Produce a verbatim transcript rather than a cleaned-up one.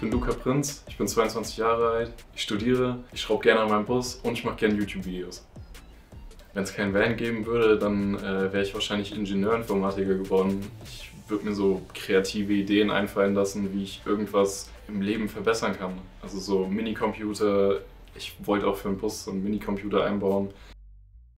Ich bin Luca Prinz, ich bin zweiundzwanzig Jahre alt, ich studiere, ich schraube gerne an meinem Bus und ich mache gerne YouTube-Videos. Wenn es keinen Van geben würde, dann äh, wäre ich wahrscheinlich Ingenieurinformatiker geworden. Ich würde mir so kreative Ideen einfallen lassen, wie ich irgendwas im Leben verbessern kann. Also so Minicomputer, ich wollte auch für den Bus so einen Minicomputer einbauen.